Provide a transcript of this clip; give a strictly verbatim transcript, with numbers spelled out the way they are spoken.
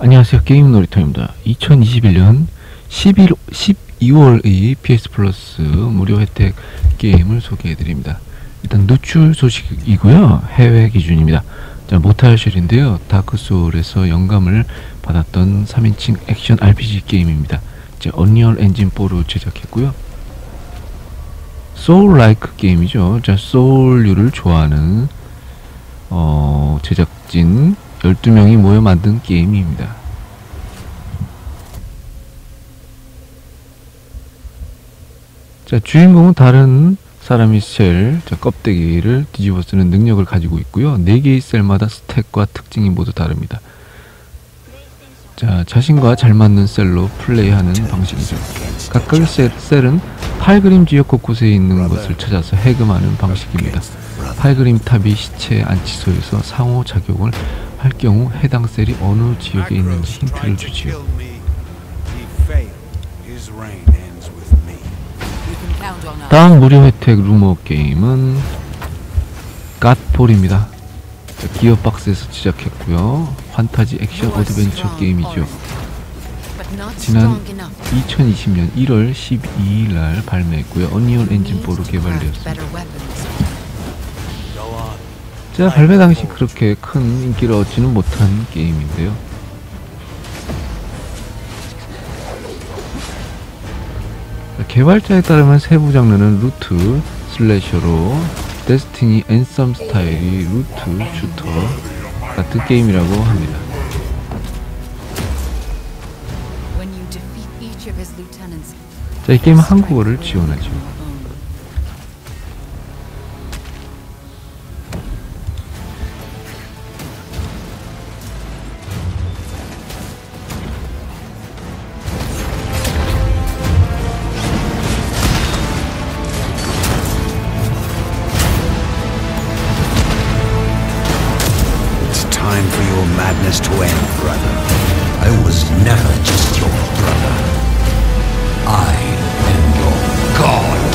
안녕하세요, 게임 놀이터입니다. 이천이십일년 십이월의 피에스 플러스 무료 혜택 게임을 소개해드립니다. 일단 누출 소식이고요, 해외 기준입니다. 자, 모탈쉘인데요, 다크소울에서 영감을 받았던 삼인칭 액션 알피지 게임입니다. 이제 언리얼 엔진 포로 제작했고요, 소울 라이크 게임이죠. 자, 소울류를 좋아하는 어, 제작진 열두 명이 모여 만든 게임입니다. 자, 주인공은 다른 사람이 셀, 자, 껍데기를 뒤집어 쓰는 능력을 가지고 있고요. 네 개의 셀마다 스탯과 특징이 모두 다릅니다. 자, 자신과 잘 맞는 셀로 플레이하는 방식이죠. 각각의 셀, 셀은 팔그림 지역 곳곳에 있는 것을 찾아서 해금하는 방식입니다. 팔그림 탑이 시체의 안치소에서 상호작용을 할 경우 해당 셀이 어느 지역에 있는지 힌트를 주지요. 다음 무료 혜택 루머 게임은 갓폴입니다. 기어박스에서 제작했고요, 환타지 액션 어드벤처 게임이죠. 지난 이천이십년 일월 십이일날 발매했고요, 언리얼 엔진 사로 개발되었습니다. 자, 발매 당시 그렇게 큰 인기를 얻지는 못한 게임인데요. 개발자에 따르면 세부 장르는 루트, 슬래셔로 데스티니 앤썸 스타일이 루트, 슈터 같은 게임이라고 합니다. 자, 이 게임은 한국어를 지원하죠. To end, brother. I was never just your brother. I am your God.